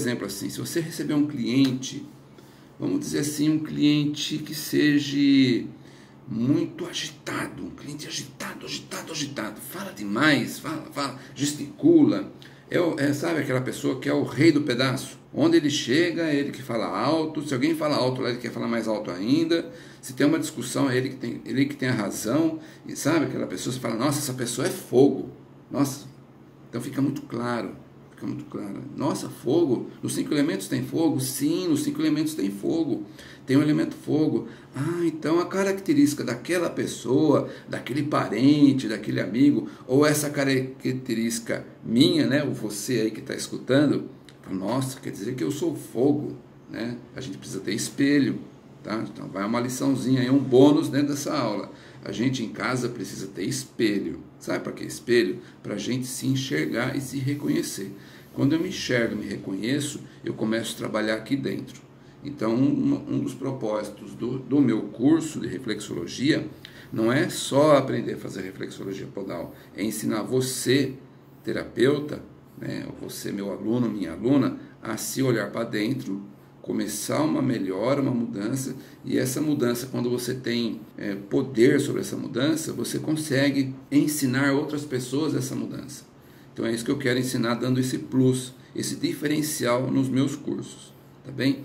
exemplo assim, se você receber um cliente, vamos dizer assim, um cliente que seja muito agitado, um cliente agitado, fala demais, gesticula, sabe aquela pessoa que é o rei do pedaço? Onde ele chega, ele que fala alto, se alguém fala alto, ele quer falar mais alto ainda, se tem uma discussão, é ele que tem a razão, e sabe aquela pessoa, você fala, nossa, essa pessoa é fogo, nossa, então fica muito claro, nossa, fogo, nos 5 elementos tem fogo? Sim, nos 5 elementos tem fogo, tem um elemento fogo, ah, então a característica daquela pessoa, daquele parente, daquele amigo, ou essa característica minha, né, ou você aí que está escutando, nossa, quer dizer que eu sou fogo, né, a gente precisa ter espelho, tá, então vai uma liçãozinha aí, um bônus dentro dessa aula, a gente em casa precisa ter espelho, sabe para que espelho? Para a gente se enxergar e se reconhecer. Quando eu me enxergo, me reconheço, eu começo a trabalhar aqui dentro. Então um dos propósitos do meu curso de reflexologia não é só aprender a fazer reflexologia podal, é ensinar você, terapeuta, né, você meu aluno, minha aluna, a se olhar para dentro, começar uma melhora, uma mudança, e essa mudança, quando você tem poder sobre essa mudança, você consegue ensinar outras pessoas essa mudança. Então é isso que eu quero ensinar, dando esse plus, esse diferencial nos meus cursos, tá bem?